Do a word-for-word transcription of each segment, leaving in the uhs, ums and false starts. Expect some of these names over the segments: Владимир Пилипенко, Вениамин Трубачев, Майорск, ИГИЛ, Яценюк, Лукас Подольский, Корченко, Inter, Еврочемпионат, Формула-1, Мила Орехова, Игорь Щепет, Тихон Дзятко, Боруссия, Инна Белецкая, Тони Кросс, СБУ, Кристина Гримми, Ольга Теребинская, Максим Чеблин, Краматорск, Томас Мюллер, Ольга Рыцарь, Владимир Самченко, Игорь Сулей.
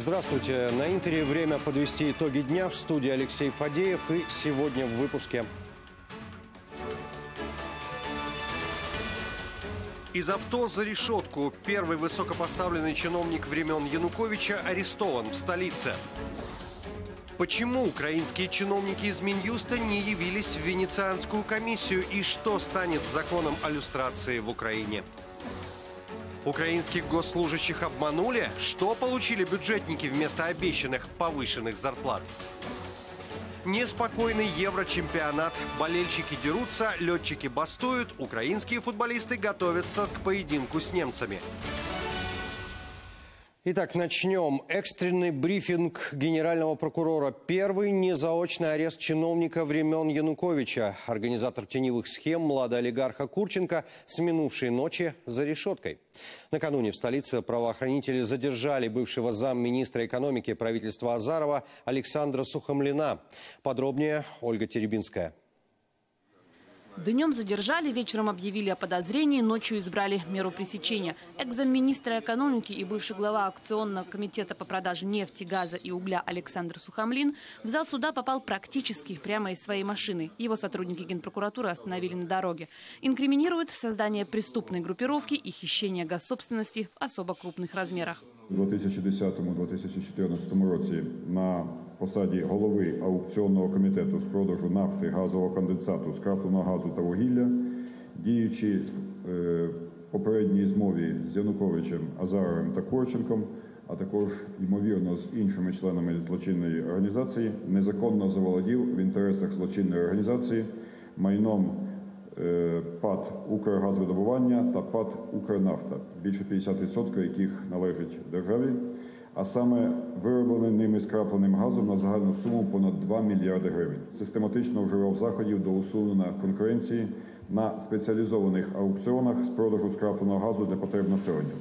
Здравствуйте. На Интере время подвести итоги дня. В студии Алексей Фадеев. И сегодня в выпуске. Из авто за решетку. Первый высокопоставленный чиновник времен Януковича арестован в столице. Почему украинские чиновники из Минюста не явились в Венецианскую комиссию и что станет с законом о люстрации в Украине? Украинских госслужащих обманули? Что получили бюджетники вместо обещанных повышенных зарплат? Неспокойный Еврочемпионат. Болельщики дерутся, летчики бастуют, украинские футболисты готовятся к поединку с немцами. Итак, начнем. Экстренный брифинг генерального прокурора. Первый незаочный арест чиновника времен Януковича. Организатор теневых схем, младый олигарха Курченко, с минувшей ночи за решеткой. Накануне в столице правоохранители задержали бывшего замминистра экономики правительства Азарова Александра Сухомлина. Подробнее Ольга Теребинская. Днем задержали, вечером объявили о подозрении, ночью избрали меру пресечения. Экс-замминистра экономики и бывший глава акционного комитета по продаже нефти, газа и угля Александр Сухомлин в зал суда попал практически прямо из своей машины. Его сотрудники Генпрокуратуры остановили на дороге. Инкриминируют создание преступной группировки и хищение госсобственности в особо крупных размерах. В две тысячи десятом — две тысячи чотирнадцятому році на посаді голови аукціонного комітету з продажу нафти, газового конденсату, скрапленого газу та вугілля, діючи в попередній змові з Януковичем, Азаровим та Корченком, а також, ймовірно, з іншими членами злочинної організації, незаконно заволодів в інтересах злочинної організації майном ПАТ «Укргазвидобування» та ПАТ «Укрнафта», більше п'ятдесят відсотків яких належить державі, а саме вироблений ними скрапленим газом на загальну суму понад два мільярди гривень. Систематично вживав заходів до усунення конкуренції на спеціалізованих аукціонах з продажу скрапленого газу для потреб населення.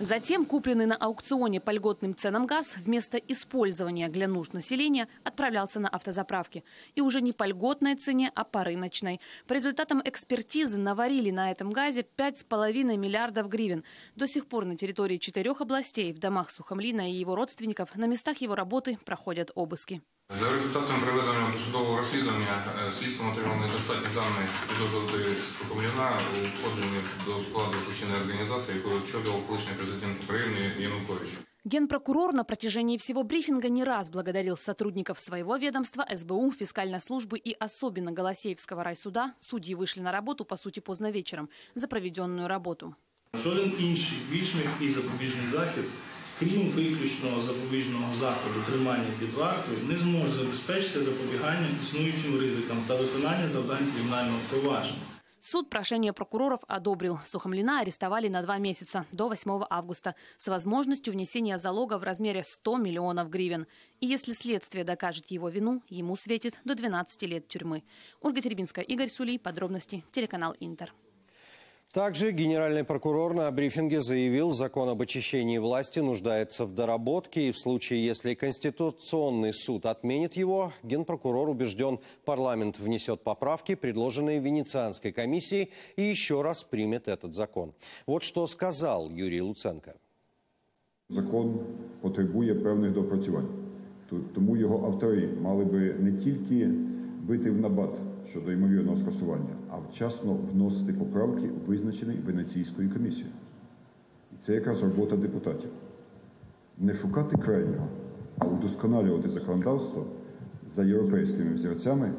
Затем купленный на аукционе по льготным ценам газ вместо использования для нужд населения отправлялся на автозаправки. И уже не по льготной цене, а по рыночной. По результатам экспертизы наварили на этом газе пять с половиной миллиардов гривен. До сих пор на территории четырех областей, в домах Сухомлина и его родственников, на местах его работы проходят обыски. За результатами проведения досудового расследования слідством отримали недостатні дані підозри Сухомліна у входженні до складу злочинної організації, яку очолював колишній президент України Янукович. Генпрокурор на протяжении всего брифинга не раз благодарил сотрудников своего ведомства, СБУ, фискальной службы и особенно Голосеевского райсуда. Судьи вышли на работу, по сути, поздно вечером за проведенную работу. Жоден інший вічний і запобіжний захід, крім виключного запобіжного заходу тримання під вартою, не зможе забезпечити запобігання існуючим ризикам та виконання завдань кримінального провадження. Суд прошение прокуроров одобрил. Сухомлина арестовали на два месяца, до восьмого августа, с возможностью внесения залога в размере ста миллионов гривен. И если следствие докажет его вину, ему светит до двенадцати лет тюрьмы. Ольга Теребинская, Игорь Сулей, подробности, телеканал Интер. Также генеральный прокурор на брифинге заявил, закон об очищении власти нуждается в доработке, и в случае, если Конституционный суд отменит его, генпрокурор убежден, парламент внесет поправки, предложенные Венецианской комиссией, и еще раз примет этот закон. Вот что сказал Юрий Луценко. Закон потребует певних допрацювань, тому его авторы мали бы не тільки бити в набат щодо ймовірного скасування, а вчасно вносити поправки, визначені Венеційською комісією. І це якраз робота депутатів. Не шукати крайнього, а удосконалювати законодавство за європейськими взірцями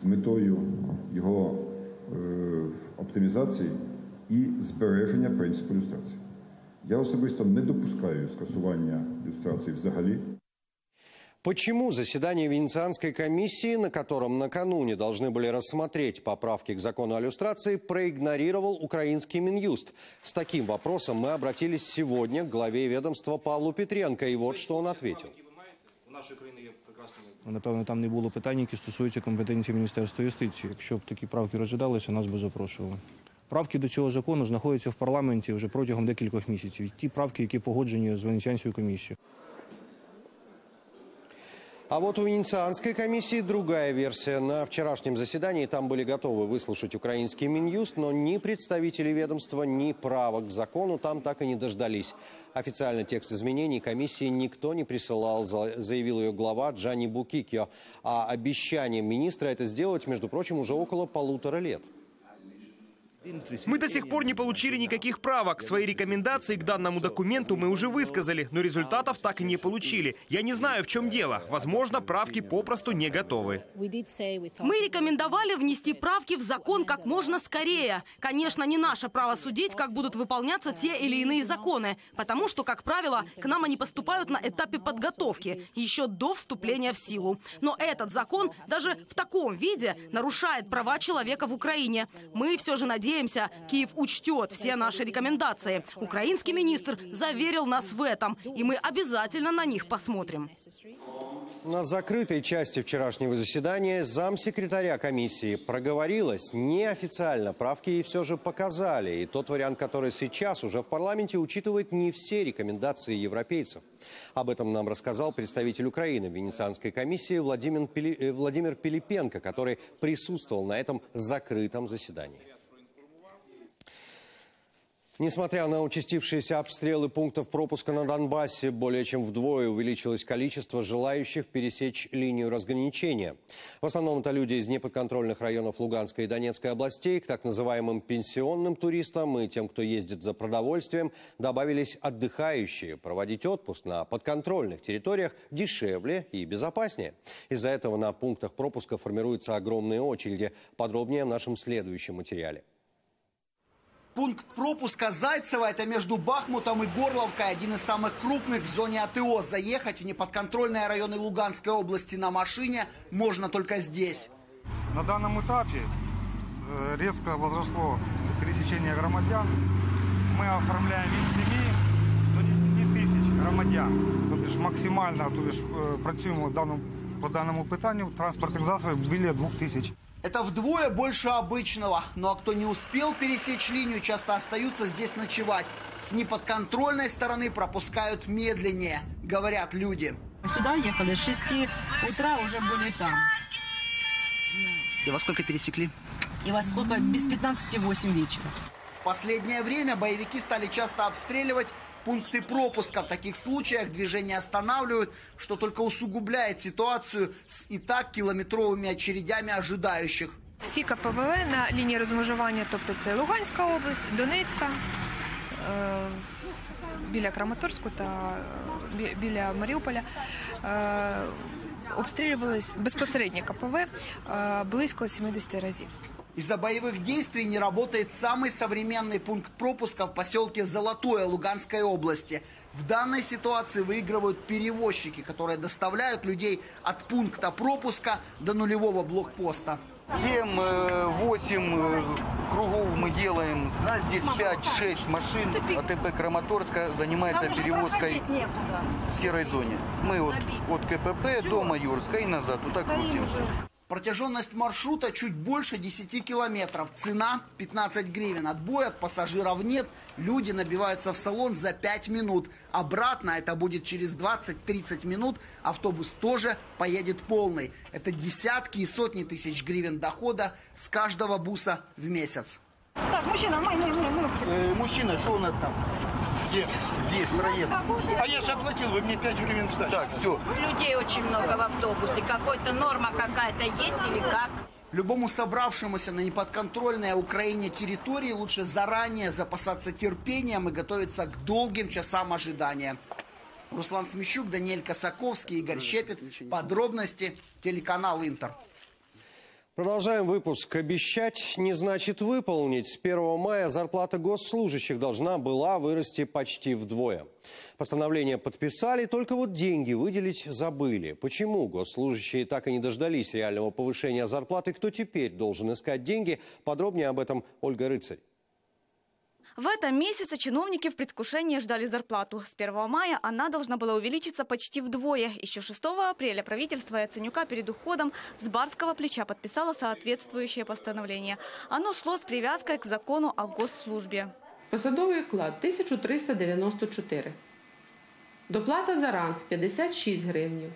з метою його е, оптимізації і збереження принципу люстрації. Я особисто не допускаю скасування люстрації взагалі. Почему заседание Венецианской комиссии, на котором накануне должны были рассмотреть поправки к закону о люстрации, проигнорировал украинский Минюст? С таким вопросом мы обратились сегодня к главе ведомства Павлу Петренко, и вот что он ответил. Напевно, там не було питань, які стосуються компетенції Міністерства юстиції. Якщо б такі правки розглядалися, нас би запрошували. Правки до цього закону знаходяться в парламенті вже протягом декількох місяців. Ті правки, які погоджені з Венеціанською комісією. А вот у Венецианской комиссии другая версия. На вчерашнем заседании там были готовы выслушать украинский Минюст, но ни представители ведомства, ни правок к закону там так и не дождались. Официально текст изменений комиссии никто не присылал, заявил ее глава Джани Букикио. А обещание министра это сделать, между прочим, уже около полутора лет. Мы до сих пор не получили никаких правок. Свои рекомендации к данному документу мы уже высказали, но результатов так и не получили. Я не знаю, в чем дело. Возможно, правки попросту не готовы. Мы рекомендовали внести правки в закон как можно скорее. Конечно, не наше право судить, как будут выполняться те или иные законы, потому что, как правило, к нам они поступают на этапе подготовки, еще до вступления в силу. Но этот закон даже в таком виде нарушает права человека в Украине. Мы все же надеемся, Надеемся, Киев учтет все наши рекомендации. Украинский министр заверил нас в этом, и мы обязательно на них посмотрим. На закрытой части вчерашнего заседания замсекретаря комиссии проговорилась неофициально. Правки ей все же показали. И тот вариант, который сейчас уже в парламенте, учитывает не все рекомендации европейцев. Об этом нам рассказал представитель Украины в Венецианской комиссии Владимир Пили... Владимир Пилипенко, который присутствовал на этом закрытом заседании. Несмотря на участившиеся обстрелы пунктов пропуска на Донбассе, более чем вдвое увеличилось количество желающих пересечь линию разграничения. В основном это люди из неподконтрольных районов Луганской и Донецкой областей. К так называемым пенсионным туристам и тем, кто ездит за продовольствием, добавились отдыхающие. Проводить отпуск на подконтрольных территориях дешевле и безопаснее. Из-за этого на пунктах пропуска формируются огромные очереди. Подробнее в нашем следующем материале. Пункт пропуска Зайцева – это между Бахмутом и Горловкой, один из самых крупных в зоне АТО. Заехать в неподконтрольные районы Луганской области на машине можно только здесь. На данном этапе резко возросло пересечение граждан. Мы оформляем от семи до десяти тысяч граждан. То бишь максимально, то бишь працюем по данному питанию, транспортных засобов более двух тысяч. Это вдвое больше обычного. Ну а кто не успел пересечь линию, часто остаются здесь ночевать. С неподконтрольной стороны пропускают медленнее, говорят люди. Сюда ехали с шести утра, уже были там. И во сколько пересекли? И во сколько? Без пятнадцати восемь вечера. В последнее время боевики стали часто обстреливать пункты пропуска. В таких случаях движение останавливают, что только усугубляет ситуацию с и так километровыми очередями ожидающих. Все КПВВ на линии размежевания, тобто це Луганська область, Донецька, э, біля Краматорську та э, біля Маріуполя, э, обстрілювались безпосередньо КПВ э, близько семидесяти разів. Из-за боевых действий не работает самый современный пункт пропуска в поселке Золотое Луганской области. В данной ситуации выигрывают перевозчики, которые доставляют людей от пункта пропуска до нулевого блокпоста. семь-восемь кругов мы делаем. У нас здесь пять-шесть машин. АТП Краматорска занимается перевозкой в серой зоне. Мы от, от КПП до Майорска и назад. Вот так крутимся. Протяженность маршрута чуть больше десяти километров. Цена пятнадцать гривен. Отбоя от пассажиров нет. Люди набиваются в салон за пять минут. Обратно это будет через двадцать-тридцать минут. Автобус тоже поедет полный. Это десятки и сотни тысяч гривен дохода с каждого буса в месяц. Так, мужчина, мы, мы, мы. Э, мужчина, что у нас там? Где? Здесь проезд. А я же оплатил, вы мне пять гривен встали. Так, все. Людей очень много в автобусе. Какой-то норма какая-то есть или как? Любому собравшемуся на неподконтрольной Украине территории лучше заранее запасаться терпением и готовиться к долгим часам ожидания. Руслан Смещук, Даниэль Косаковский, Игорь Щепет. Подробности. Телеканал Интер. Продолжаем выпуск. Обещать не значит выполнить. С первого мая зарплата госслужащих должна была вырасти почти вдвое. Постановление подписали, только вот деньги выделить забыли. Почему госслужащие так и не дождались реального повышения зарплаты? Кто теперь должен искать деньги? Подробнее об этом Ольга Рыцарь. В этом месяце чиновники в предвкушении ждали зарплату. С первого мая она должна была увеличиться почти вдвое. Еще шестого апреля правительство Яценюка перед уходом с барского плеча подписало соответствующее постановление. Оно шло с привязкой к закону о госслужбе. Посадовий оклад – тисяча триста дев'яносто чотири. Доплата за ранг – п'ятдесят шість гривень.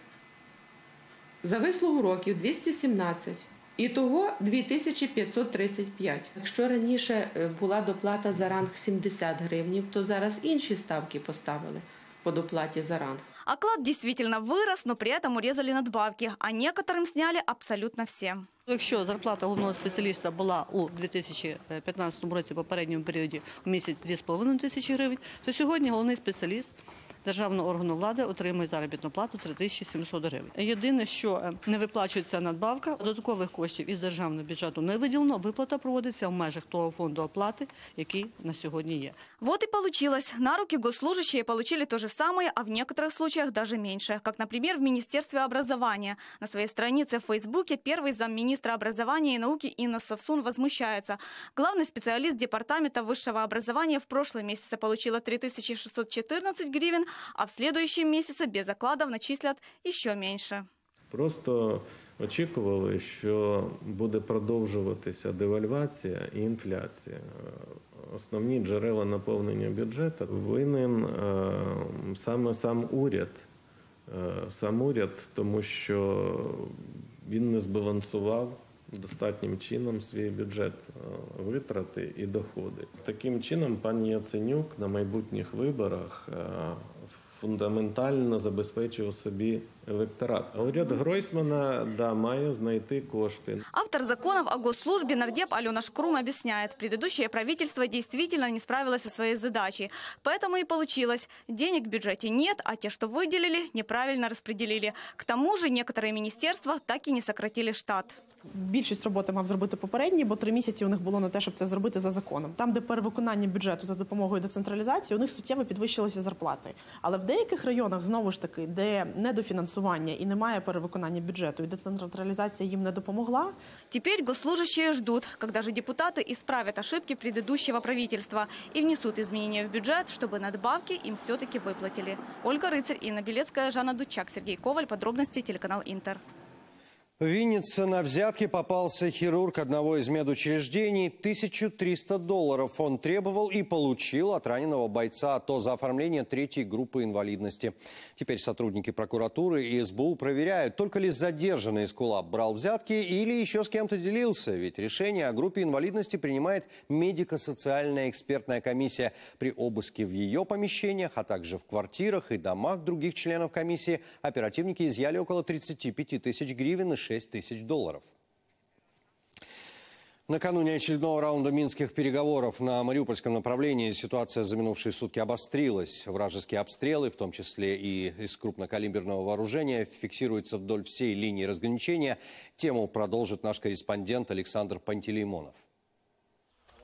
зависло уроків двісті сімнадцять. Ітого дві тисячі п'ятсот тридцять п'ять. Якщо раніше була доплата за ранг сімдесят гривень, то зараз інші ставки поставили по доплаті за ранг. Оклад действительно вырос, но при этом урезали надбавки, а некоторым сняли абсолютно все. Якщо зарплата головного спеціаліста була у дві тисячі п'ятнадцятому році, попередньому періоді, в місяць дві з половиною тисячі гривень, то сьогодні головний спеціаліст державного органу влади отримує заробітну плату три тисячі сімсот гривень. Єдине, що не виплачується надбавка, додаткових коштів із державного бюджету не виділено, виплата проводиться в межах того фонду оплати, який на сьогодні є. Вот и получилось. На руки госслужащие получили то же самое, а в некоторых случаях даже меньше. Как, например, в Министерстве образования. На своей странице в Фейсбуке первый замминистра образования и науки Инна Савсун возмущается. Главный специалист департамента высшего образования в прошлом месяце получила три тысячи шестьсот четырнадцать гривен, а в следующем месяце без окладов начислять ще менше. Просто очікували, що буде продовжуватися девальвація і інфляція. Основні джерела наповнення бюджету винен саме сам уряд. Сам уряд, тому що він не збалансував достатнім чином свій бюджет витрати і доходи. Таким чином пан Яценюк на майбутніх виборах фундаментально забезпечив собі електорат. Уряд Гройсмана, да, має знайти кошти. Автор законов о госслужбе нардеп Алена Шкрум объясняет, предыдущее правительство действительно не справилось со своей задачей. Поэтому и получилось. Денег в бюджете нет, а те, что выделили, неправильно распределили. К тому же некоторые министерства так и не сократили штат. Більшість роботи мав зробити попередній, бо три місяці у них було на те, щоб це зробити за законом. Там, де перевиконання бюджету за допомогою децентралізації, у них суттєво підвищилися зарплати. Але в деяких районах, знову ж таки, де недофінансування і немає перевиконання бюджету, і децентралізація їм не допомогла. Тепер госслужащие ждут, когда же депутаты исправят ошибки предыдущего правительства и внесут изменения в бюджет, чтобы надбавки им все-таки выплатили. Ольга Рыцарь, Инна Белецкая, Жанна Дучак, Сергей Коваль. Подробности, телеканал Интер. В Виннице на взятки попался хирург одного из медучреждений. тысячу триста долларов он требовал и получил от раненого бойца АТО за оформление третьей группы инвалидности. Теперь сотрудники прокуратуры и СБУ проверяют, только ли задержанный эскулап брал взятки или еще с кем-то делился. Ведь решение о группе инвалидности принимает медико-социальная экспертная комиссия. При обыске в ее помещениях, а также в квартирах и домах других членов комиссии оперативники изъяли около тридцати пяти тысяч гривен и шести тысяч долларов. Накануне очередного раунда минских переговоров на мариупольском направлении ситуация за минувшие сутки обострилась. Вражеские обстрелы, в том числе и из крупнокалиберного вооружения, фиксируются вдоль всей линии разграничения. Тему продолжит наш корреспондент Александр Пантелеймонов.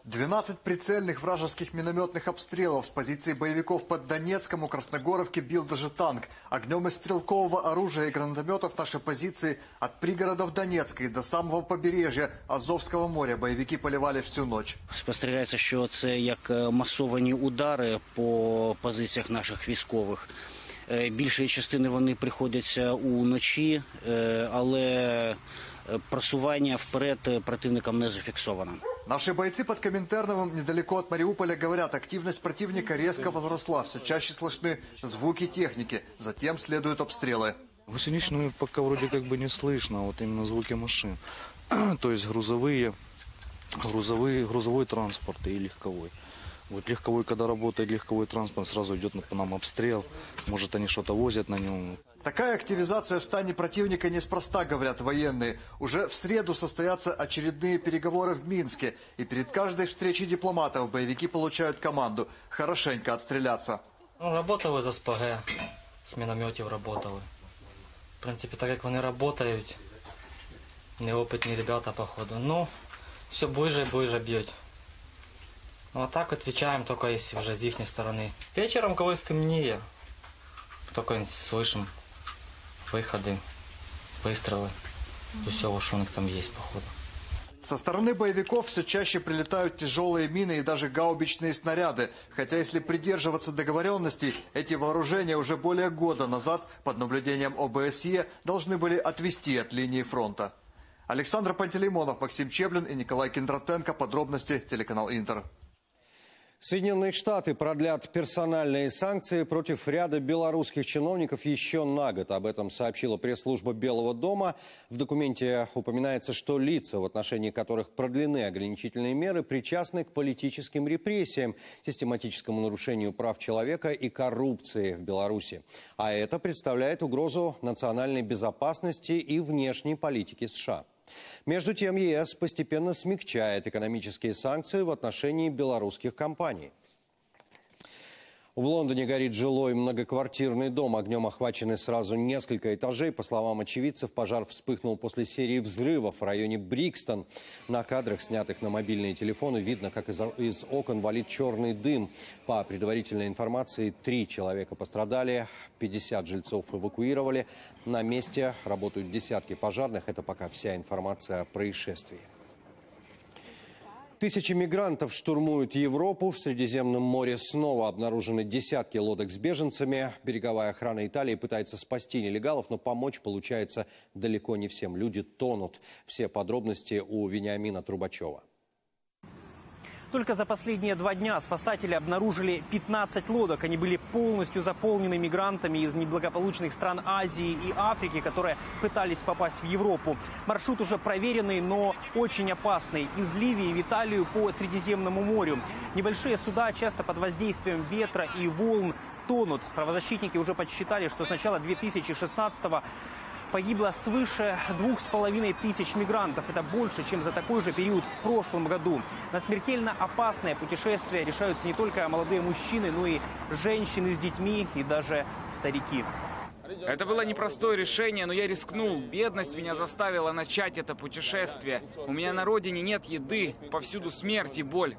двенадцать прицельных вражеских минометных обстрелов с позиций боевиков под Донецком у Красногоровки бил даже танк. Огнем из стрелкового оружия и гранатометов наши позиции от пригородов Донецка и до самого побережья Азовского моря боевики поливали всю ночь. Спостерігається, що це як масовані удари по позиціях наших військових. Більшої частини вони приходяться уночі, але просування вперед противникам не зафіксовано. Наши бойцы под Коминтерновым недалеко от Мариуполя говорят, активность противника резко возросла. Все чаще слышны звуки техники. Затем следуют обстрелы. Гусеничную пока вроде как бы не слышно, вот именно звуки машин. То есть грузовые, грузовые, грузовой транспорт и легковой. Вот легковой, когда работает легковой транспорт, сразу идет по нам обстрел. Может, они что-то возят на нем. Такая активизация в стане противника неспроста, говорят военные. Уже в среду состоятся очередные переговоры в Минске. И перед каждой встречей дипломатов боевики получают команду хорошенько отстреляться. Ну, работали за СПГ, с минометов работали. В принципе, так как они работают, неопытные ребята, походу. Ну, все ближе и ближе бьет. Вот так отвечаем, только если уже с их стороны. Вечером, когда стемнее, только слышим выходы, выстрелы, все, что у них там есть, походу. Со стороны боевиков все чаще прилетают тяжелые мины и даже гаубичные снаряды. Хотя, если придерживаться договоренностей, эти вооружения уже более года назад под наблюдением ОБСЕ должны были отвести от линии фронта. Александр Пантелеймонов, Максим Чеблин и Николай Киндратенко. Подробности, телеканал Интер. Соединенные Штаты продлят персональные санкции против ряда белорусских чиновников еще на год. Об этом сообщила пресс-служба Белого дома. В документе упоминается, что лица, в отношении которых продлены ограничительные меры, причастны к политическим репрессиям, систематическому нарушению прав человека и коррупции в Беларуси. А это представляет угрозу национальной безопасности и внешней политики США. Между тем, ЕС постепенно смягчает экономические санкции в отношении белорусских компаний. В Лондоне горит жилой многоквартирный дом. Огнем охвачены сразу несколько этажей. По словам очевидцев, пожар вспыхнул после серии взрывов в районе Брикстон. На кадрах, снятых на мобильные телефоны, видно, как из, из окон валит черный дым. По предварительной информации, три человека пострадали, пятьдесят жильцов эвакуировали. На месте работают десятки пожарных. Это пока вся информация о происшествии. Тысячи мигрантов штурмуют Европу. В Средиземном море снова обнаружены десятки лодок с беженцами. Береговая охрана Италии пытается спасти нелегалов, но помочь получается далеко не всем. Люди тонут. Все подробности у Вениамина Трубачева. Только за последние два дня спасатели обнаружили пятнадцать лодок. Они были полностью заполнены мигрантами из неблагополучных стран Азии и Африки, которые пытались попасть в Европу. Маршрут уже проверенный, но очень опасный. Из Ливии в Италию по Средиземному морю. Небольшие суда часто под воздействием ветра и волн тонут. Правозащитники уже подсчитали, что с начала две тысячи шестнадцатого года погибло свыше двух с половиной тысяч мигрантов. Это больше, чем за такой же период в прошлом году. На смертельно опасное путешествие решаются не только молодые мужчины, но и женщины с детьми и даже старики. Это было непростое решение, но я рискнул. Бедность меня заставила начать это путешествие. У меня на родине нет еды, повсюду смерть и боль.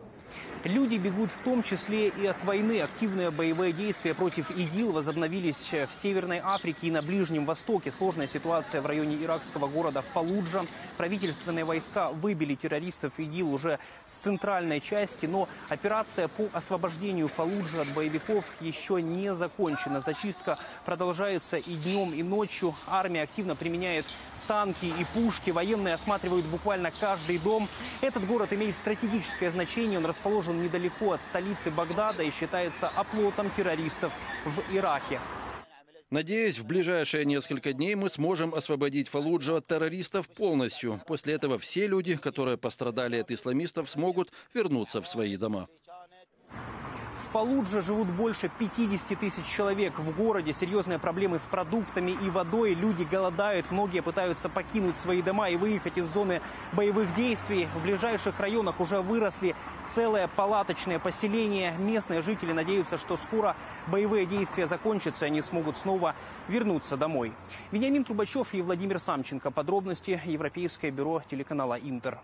Люди бегут в том числе и от войны. Активные боевые действия против ИГИЛ возобновились в Северной Африке и на Ближнем Востоке. Сложная ситуация в районе иракского города Фалуджа. Правительственные войска выбили террористов ИГИЛ уже с центральной части. Но операция по освобождению Фалуджа от боевиков еще не закончена. Зачистка продолжается и днем, и ночью. Армия активно применяет танки и пушки. Военные осматривают буквально каждый дом. Этот город имеет стратегическое значение. Он расположен недалеко от столицы Багдада и считается оплотом террористов в Ираке. Надеюсь, в ближайшие несколько дней мы сможем освободить Фалуджу от террористов полностью. После этого все люди, которые пострадали от исламистов, смогут вернуться в свои дома. В Фалудже живут больше пятидесяти тысяч человек. В городе серьезные проблемы с продуктами и водой. Люди голодают. Многие пытаются покинуть свои дома и выехать из зоны боевых действий. В ближайших районах уже выросли целое палаточное поселение. Местные жители надеются, что скоро боевые действия закончатся, и они смогут снова вернуться домой. Вениамин Трубачев и Владимир Самченко. Подробности. Европейское бюро телеканала «Интер».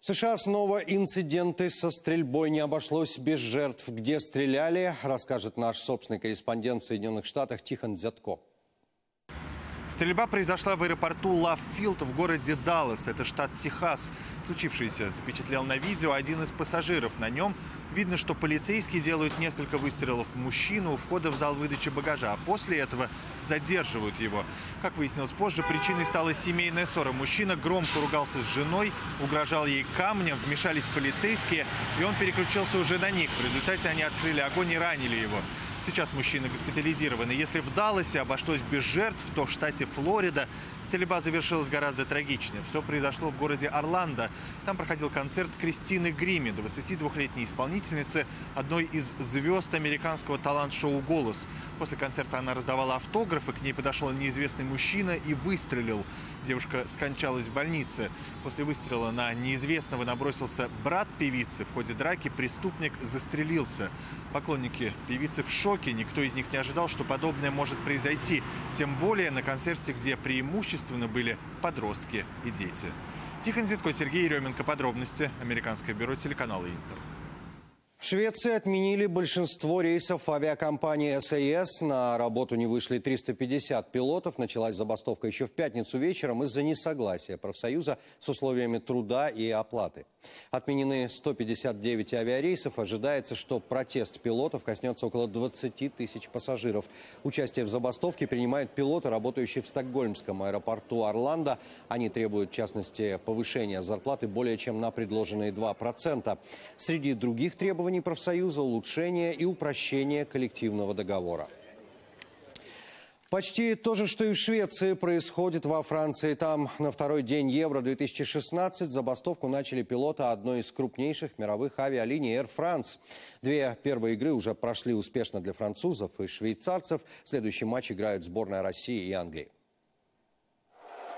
В США снова инциденты со стрельбой. Не обошлось без жертв. Где стреляли, расскажет наш собственный корреспондент в Соединенных Штатах Тихон Дзятко. Стрельба произошла в аэропорту Лавфилд в городе Даллас. Это штат Техас. Случившийся запечатлел на видео один из пассажиров. На нем видно, что полицейские делают несколько выстрелов в мужчину у входа в зал выдачи багажа, а после этого задерживают его. Как выяснилось позже, причиной стала семейная ссора. Мужчина громко ругался с женой, угрожал ей камнем, вмешались полицейские, и он переключился уже на них. В результате они открыли огонь и ранили его. Сейчас мужчина госпитализирован. Если в Далласе обошлось без жертв, то в штате Флорида стрельба завершилась гораздо трагичнее. Все произошло в городе Орландо. Там проходил концерт Кристины Гримми, двадцатидвухлетней исполнительницы, одной из звезд американского талант-шоу «Голос». После концерта она раздавала автографы, к ней подошел неизвестный мужчина и выстрелил. Девушка скончалась в больнице. После выстрела на неизвестного набросился брат певицы. В ходе драки преступник застрелился. Поклонники певицы в шоке. Никто из них не ожидал, что подобное может произойти. Тем более на концерте, где преимущественно были подростки и дети. Тихон Дзятко, Сергей Еременко. Подробности. Американское бюро телеканала «Интер». В Швеции отменили большинство рейсов авиакомпании эс а эс. На работу не вышли триста пятьдесят пилотов. Началась забастовка еще в пятницу вечером из-за несогласия профсоюза с условиями труда и оплаты. Отменены сто пятьдесят девять авиарейсов. Ожидается, что протест пилотов коснется около двадцати тысяч пассажиров. Участие в забастовке принимают пилоты, работающие в стокгольмском аэропорту Орландо. Они требуют, в частности, повышения зарплаты более чем на предложенные два процента. Среди других требований профсоюза – улучшение и упрощение коллективного договора. Почти то же, что и в Швеции, происходит во Франции. Там на второй день Евро две тысячи шестнадцать забастовку начали пилоты одной из крупнейших мировых авиалиний Air France. Две первые игры уже прошли успешно для французов и швейцарцев. Следующий матч играют сборная России и Англии.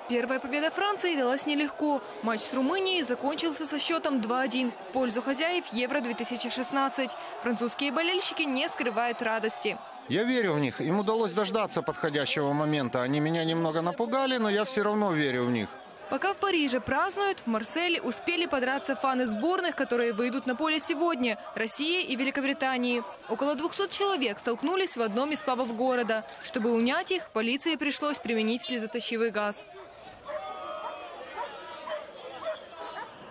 Первая победа Франции далась нелегко. Матч с Румынией закончился со счетом два один в пользу хозяев Евро две тысячи шестнадцать. Французские болельщики не скрывают радости. Я верю в них. Им удалось дождаться подходящего момента. Они меня немного напугали, но я все равно верю в них. Пока в Париже празднуют, в Марселе успели подраться фаны сборных, которые выйдут на поле сегодня – России и Великобритании. Около двухсот человек столкнулись в одном из пабов города. Чтобы унять их, полиции пришлось применить слезоточивый газ.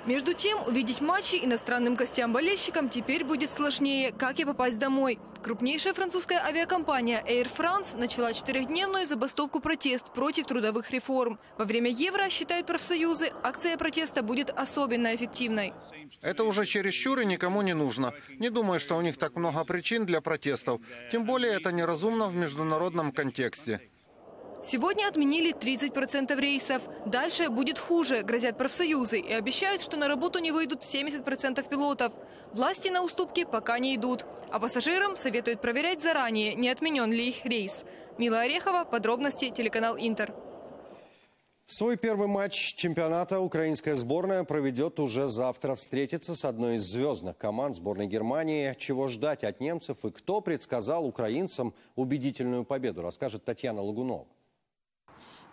Между тем, увидеть матчи иностранным гостям-болельщикам теперь будет сложнее, как и попасть домой. Крупнейшая французская авиакомпания Air France начала четырехдневную забастовку-протест против трудовых реформ. Во время Евро, считают профсоюзы, акция протеста будет особенно эффективной. Это уже чересчур и никому не нужно. Не думаю, что у них так много причин для протестов. Тем более это неразумно в международном контексте. Сегодня отменили тридцать процентов рейсов. Дальше будет хуже, грозят профсоюзы и обещают, что на работу не выйдут семьдесят процентов пилотов. Власти на уступки пока не идут. А пассажирам советуют проверять заранее, не отменен ли их рейс. Мила Орехова, подробности, телеканал «Интер». Свой первый матч чемпионата украинская сборная проведет уже завтра. Встретится с одной из звездных команд сборной Германии. Чего ждать от немцев и кто предсказал украинцам убедительную победу, расскажет Татьяна Лагунова.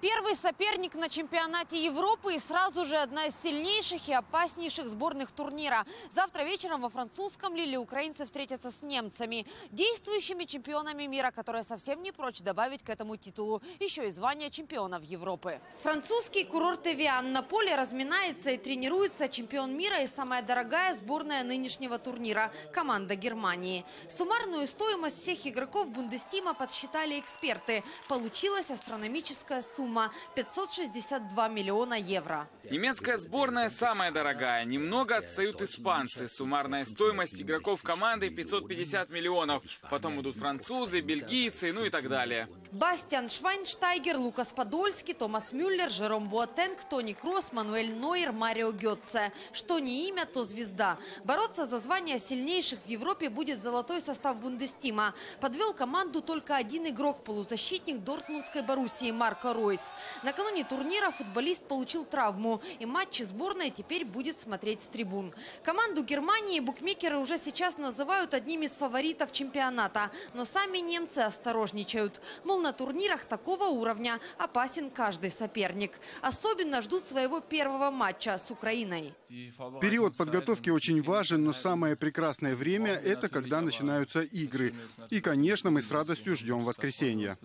Первый соперник на чемпионате Европы и сразу же одна из сильнейших и опаснейших сборных турнира. Завтра вечером во французском Лиле украинцы встретятся с немцами, действующими чемпионами мира, которые совсем не прочь добавить к этому титулу еще и звание чемпионов Европы. Французский курорт Эвиан. На поле разминается и тренируется чемпион мира и самая дорогая сборная нынешнего турнира – команда Германии. Суммарную стоимость всех игроков Бундестима подсчитали эксперты. Получилась астрономическая сумма. пятьсот шестьдесят два миллиона евро. Немецкая сборная самая дорогая. Немного отстают испанцы. Суммарная стоимость игроков команды пятьсот пятьдесят миллионов. Потом идут французы, бельгийцы, ну и так далее. Бастиан Швайнштайгер, Лукас Подольский, Томас Мюллер, Жером Буатенг, Тони Кросс, Мануэль Нойер, Марио Гетце. Что не имя, то звезда. Бороться за звание сильнейших в Европе будет золотой состав Бундестима. Подвел команду только один игрок, полузащитник дортмундской Боруссии Марко Ройс. Накануне турнира футболист получил травму, и матчи сборной теперь будет смотреть с трибун. Команду Германии букмекеры уже сейчас называют одним из фаворитов чемпионата. Но сами немцы осторожничают. Мол, на турнирах такого уровня опасен каждый соперник. Особенно ждут своего первого матча с Украиной. Период подготовки очень важен, но самое прекрасное время – это когда начинаются игры. И, конечно, мы с радостью ждем воскресенья.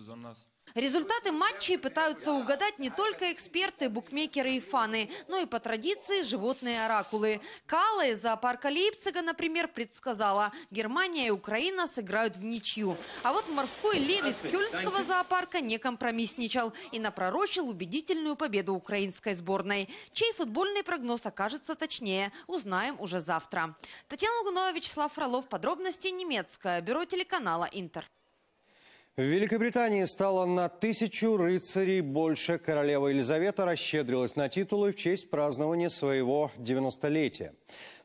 Результаты матчей пытаются угадать не только эксперты, букмекеры и фаны, но и по традиции животные оракулы. Кала из зоопарка Лейпцига, например, предсказала, Германия и Украина сыграют в ничью. А вот морской левис Кёльнского зоопарка не компромиссничал и напророчил убедительную победу украинской сборной. Чей футбольный прогноз окажется точнее, узнаем уже завтра. Татьяна Лагунова, Вячеслав Фролов, подробности, немецкое бюро телеканала «Интер». В Великобритании стало на тысячу рыцарей больше. Королева Елизавета расщедрилась на титулы в честь празднования своего девяностолетия.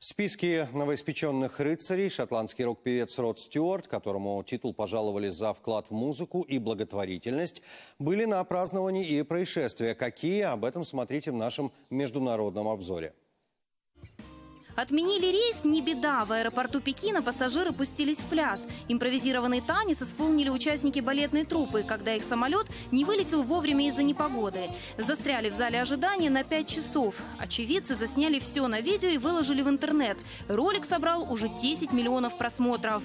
В списке новоиспеченных рыцарей шотландский рок-певец Род Стюарт, которому титул пожаловали за вклад в музыку и благотворительность, были на праздновании и происшествия. Какие? Об этом смотрите в нашем международном обзоре. Отменили рейс – не беда. В аэропорту Пекина пассажиры пустились в пляс. Импровизированный танец исполнили участники балетной труппы, когда их самолет не вылетел вовремя из-за непогоды. Застряли в зале ожидания на пять часов. Очевидцы засняли все на видео и выложили в интернет. Ролик собрал уже десять миллионов просмотров.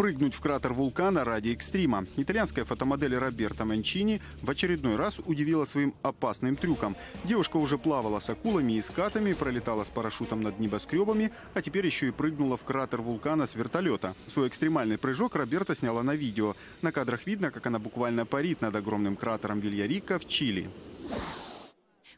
прыгнуть в кратер вулкана ради экстрима. Итальянская фотомодель Роберта Манчини в очередной раз удивила своим опасным трюком. Девушка уже плавала с акулами и скатами, пролетала с парашютом над небоскребами, а теперь еще и прыгнула в кратер вулкана с вертолета. Свой экстремальный прыжок Роберта сняла на видео. На кадрах видно, как она буквально парит над огромным кратером Вильярика в Чили.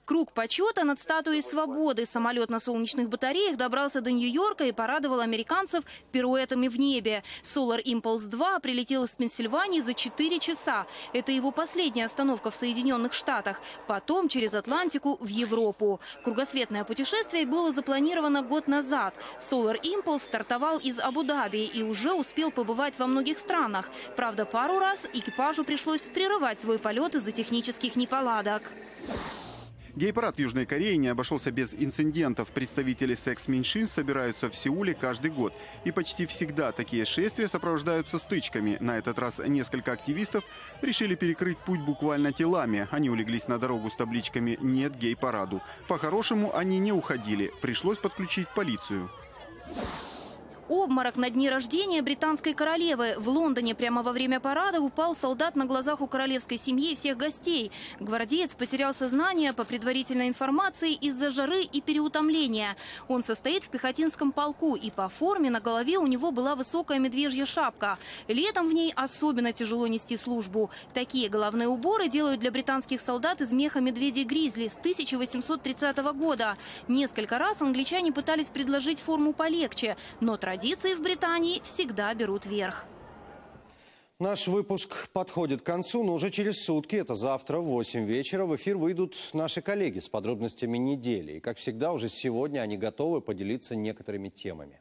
Круг почета над статуей свободы. Самолет на солнечных батареях добрался до Нью-Йорка и порадовал американцев пируэтами в небе. Солар Импульс два прилетел из Пенсильвании за четыре часа. Это его последняя остановка в Соединенных Штатах. Потом через Атлантику в Европу. Кругосветное путешествие было запланировано год назад. Solar Impulse стартовал из Абу-Даби и уже успел побывать во многих странах. Правда, пару раз экипажу пришлось прерывать свой полет из-за технических неполадок. Гей-парад Южной Кореи не обошелся без инцидентов. Представители секс-меньшинств собираются в Сеуле каждый год. И почти всегда такие шествия сопровождаются стычками. На этот раз несколько активистов решили перекрыть путь буквально телами. Они улеглись на дорогу с табличками «Нет гей-параду». По-хорошему они не уходили. Пришлось подключить полицию. Обморок на дни рождения британской королевы. В Лондоне прямо во время парада упал солдат на глазах у королевской семьи и всех гостей. Гвардеец потерял сознание, по предварительной информации, из-за жары и переутомления. Он состоит в пехотинском полку, и по форме на голове у него была высокая медвежья шапка. Летом в ней особенно тяжело нести службу. Такие головные уборы делают для британских солдат из меха медведей-гризли с тысяча восемьсот тридцатого года. Несколько раз англичане пытались предложить форму полегче, но традиция Традиции в Британии всегда берут верх. Наш выпуск подходит к концу, но уже через сутки, это завтра в восемь вечера, в эфир выйдут наши коллеги с подробностями недели. И, как всегда, уже сегодня они готовы поделиться некоторыми темами.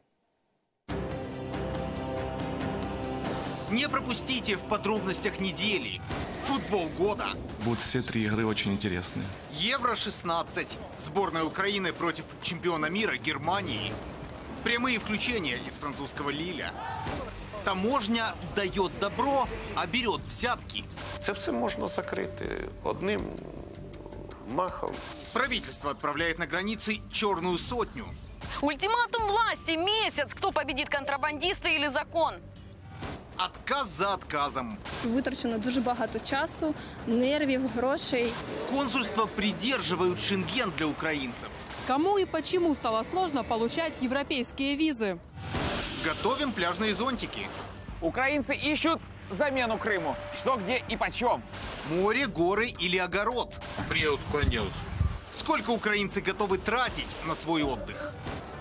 Не пропустите в подробностях недели. Футбол года. Будут все три игры очень интересные. Евро шестнадцать. Сборная Украины против чемпиона мира Германии. Прямые включения из французского Лиля. Таможня дает добро, а берет взятки. Это все можно закрыть одним махом. Правительство отправляет на границы черную сотню. Ультиматум власти месяц. Кто победит, контрабандиста или закон? Отказ за отказом. Витрачено дуже багато часу, нервів, грошей. Консульства придерживают Шенген для украинцев. Кому и почему стало сложно получать европейские визы? Готовим пляжные зонтики. Украинцы ищут замену Крыму. Что, где и почем. Море, горы или огород. Приют конец. Сколько украинцы готовы тратить на свой отдых?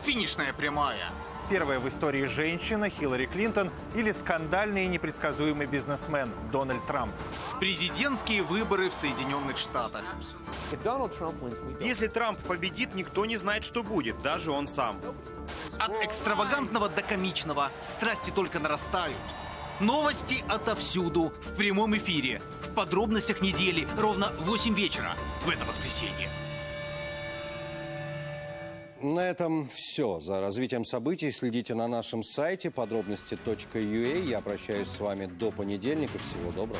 Финишная прямая. Первая в истории женщина Хиллари Клинтон или скандальный и непредсказуемый бизнесмен Дональд Трамп? Президентские выборы в Соединенных Штатах. Если Трамп победит, никто не знает, что будет, даже он сам. От экстравагантного до комичного страсти только нарастают. Новости отовсюду в прямом эфире. В подробностях недели ровно в восемь вечера в это воскресенье. На этом все. За развитием событий следите на нашем сайте подробности точка ю а. Я прощаюсь с вами до понедельника. Всего доброго.